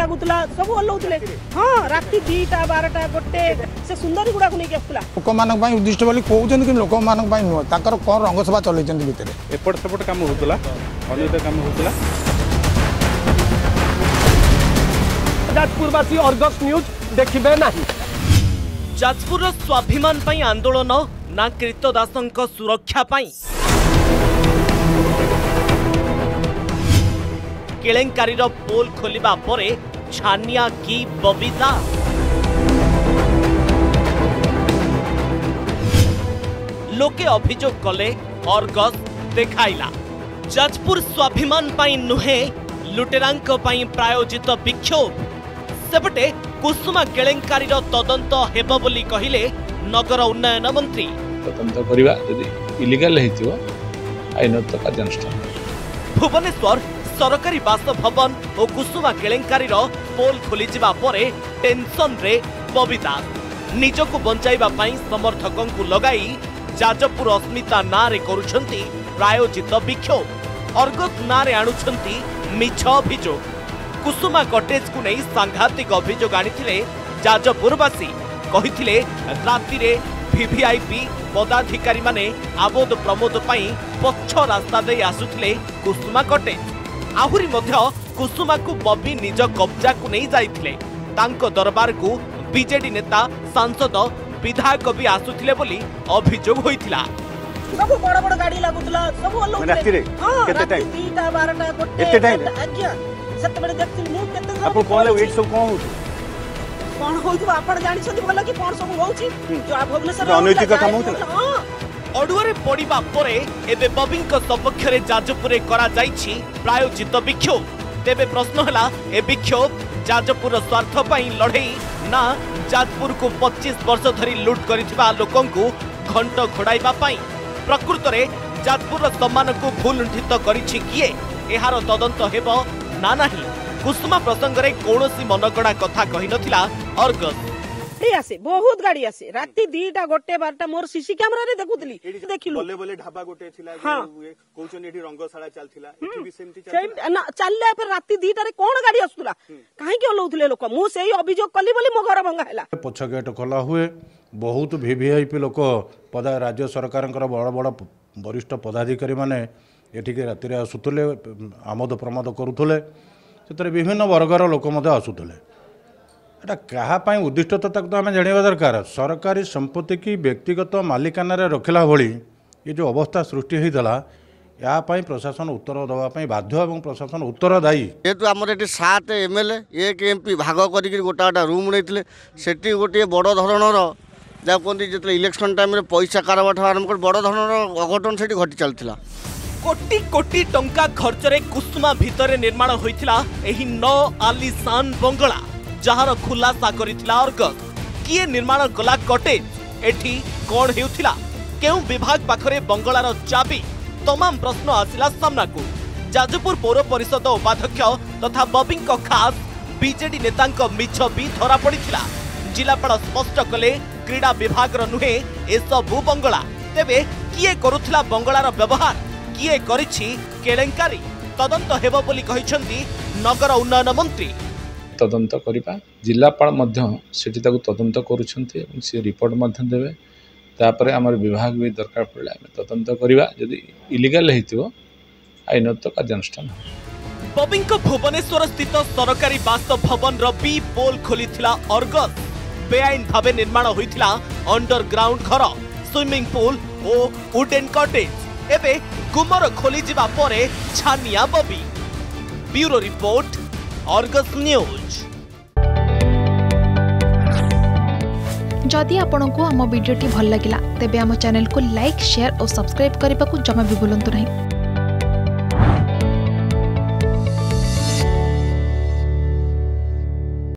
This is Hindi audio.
लगुला सब ओल्लाउले हाँ राति 2टा 12टा गोटे से सुंदरी गुड़ा को नहीं आसला लोक मानक उद्दिष्ट बोली कहउछन कि लोक मानक नुह ताकर कोन रंगसभा चलैछन भीतर एपट सपट काम होतला अनित काम होतला। जाजपुरवासी अर्गस न्यूज देखिबे नाही। जाजपुर स्वाभिमान पई आंदोलन ना कृतदासंक सुरक्षा पई केलेंकारीर पोल खोलिबा परे छानिया की बबीता लोके अभियोग कले अर्गस देखाइला। जाजपुर स्वाभिमान पई नुहे लुटेरांक पई प्रायोजित विक्षोभ। सेपटे कुसुमा केलेंकारीर तदंत हेबो बोली कहिले नगर उन्नयन मंत्री। तदंत करिबा यदि इलीगल हेतियो आइनत कार्यानुष्ठान। भुवनेश्वर सरकारी बासभवन और कुसुमा केलेंकारीर पोल खोली जिबा परे टेंशन रे बबीता निजको बंचाइबा पई समर्थकंकु लगाई जाजपुर अस्मिता नारे करूछंती प्रायोजित विक्षोभ। अर्गस नारे आणुछंती मिछ अभियोग। कुसुमा कटेज को नहीं सांघातिक अभियोग आनी जाजपुरवासी कही राति वीवीआईपी पदाधिकारी माने आबोध प्रमोद पाई पक्ष रास्ता दे आसुले कुसुमा कटेज। आहुरी मध्य कुसुमा को बबी निज कब्जा को नहीं जाइथिले तांको दरबार को बीजेडी नेता सांसद विधायक भी आसुले बोली अभियोग होइथिला। सब बड़ बड़ गाड़ी लागुतला सब राति हां राति 2टा 12टा गोटे आज्ञा सतबेले देखथि मु केते आपण कोले वेट सब कोन होत कोन होत आपण जानि छथि भला कि कोन सब होउछि जो आ भुवनेश्वर अनैतिक काम होत हां अडुआरे पडिबा परे एबे बबिंक सपक्ष रे जाजपुरे करा जाइछि प्रायोजित विक्षोभ। तेबे प्रश्न हला ए विक्षोभ जाजपुर स्वार्थ पई लढई ना जाजपुर को 25 वर्ष धरि लूट करिथिबा लोकन को घंट घोड़ाइबा पई। प्रकृत रे जाजपुर सम्मान को भूलुंठित करिछि किए एहार तदंत हेबो ना नाही। कुसुमा प्रसंग रे कोनोसी मनगणा कथा कहि नथिला अर्गस। ए आसे बहुत गाड़ी आसे राति 2टा गोटे 12टा मोर सीसी कैमरा रे देखुतली देखिलु बोले बोले ढाबा गोटे थिला ए कोचन एठी रंगशाला चलथिला एठी भी सेमती चलथिला ना चलले पर राति 2टा रे कोन गाड़ी आसुतला काहे कि ओलौथले लोक मु सेही अभियोग कली बोली मो घर भंगा हैला पछ गेट खोला हुए बहुत वीवीआईपी लोक पदा राज्य सरकारन कर बड़ बड़ वरिष्ठ पदाधिकारी माने एठिके राति आसुले आमोद प्रमोद करुले से विभिन्न वर्गर लोक आसुले एटा क्या उद्दिष्ट तो आम जाना दरकार। सरकारी संपत्ति की व्यक्तिगत मालिकाना रखला भली ये जो अवस्था सृष्टि होता यापाई प्रशासन उत्तर देवाई बाध्य और प्रशासन उत्तरदायी। जेहतु आम 7 MLA 1 MP भाग कर गोटा गोटा रूम नहीं से गोटे बड़ धरणर जहाँ कहते जो इलेक्शन टाइम पैसा कारबार आरम्भ कर बड़ धरणर अघटन से घटी चलता। कोटी कोटी टंका खर्चरे कुसुमा भितरे निर्माण होइथिला एही न आलीशान बंगला जहार खुलासा करिथिला अर्गस। किए निर्माण कला कटेज एठी कोण हेउथिला केउ विभाग पाखरे बंगलार चाबी तमाम प्रश्न आसिला सामना को। जाजपुर पौर परिषद उपाध्यक्ष तथा बबिंक खास बीजेडी नेतांक मिछ भी धरा पड़िथिला। जिलापाल स्पष्ट कले क्रीडा विभाग नुहे एसबु बंगला। तेबे किए करुथिला बंगलार व्यवहार किए करिछि केलेंकारी तदंत हेबो बोली कहिसंती नगर उन्नयन मंत्री। तदंत करिबा जिलापाल मध्य सेठी ताकु तदंत करूछंती एवं से रिपोर्ट मध्य देबे तापर हमर विभाग भी दरकार पड़ला हम तदंत करिबा यदि इलीगल हेतिबो आइनत कार्यानुष्ठान। बबिंक भुवनेश्वर स्थित सरकारी बासभवन रो बी पोल खोलिथिला अर्गस। बेआईन भाबे निर्माण होइथिला अंडरग्राउंड घर स्विमिंग पूल ओ वुडन कॉटेज। एबे गुमर खोली जिबा परे छानिया बबी। Bureau report Argus news. जदि आपण को आम वीडियो भल लगा तेब आम चैनल को लाइक शेयर और सब्सक्राइब करने को जमा भी भूलु नहीं।